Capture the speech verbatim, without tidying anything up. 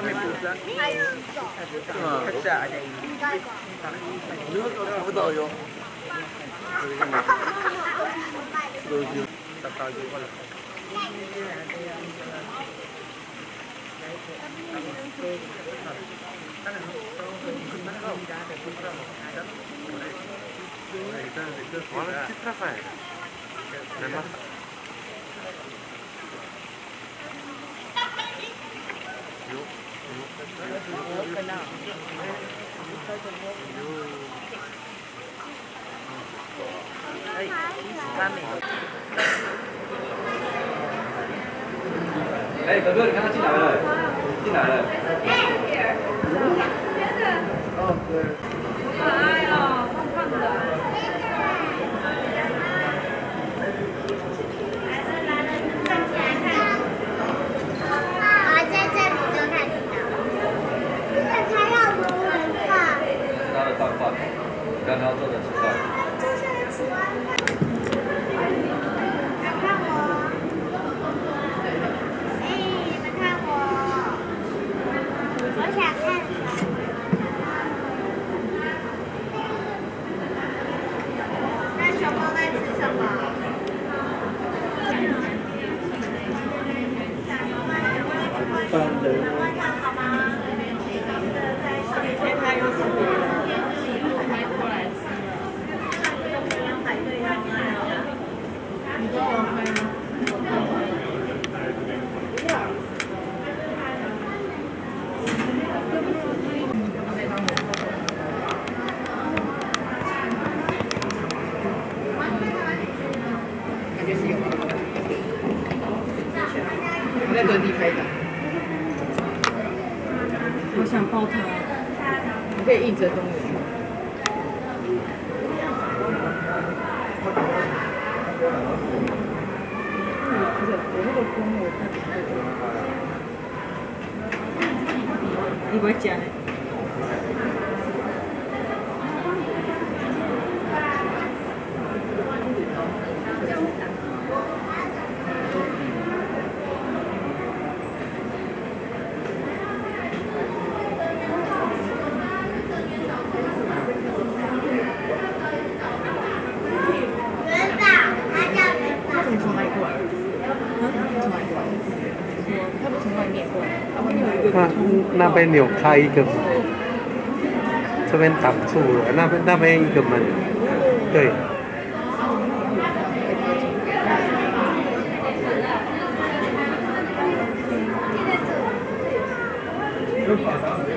嗯。 哎，哥哥，你看他进来了，进来了。哎，真的。哦，对。可爱哦，胖胖的。来了来了，站起来看。我在这里就看到。但他要我们看。他的饭饭，刚刚做的吃饭。就是吃完饭。 我想抱它，我可以一直动物园。不是，我那个公我看不到。你不会讲的。那边有开一个门，这边挡住了。那边那边一个门，对。嗯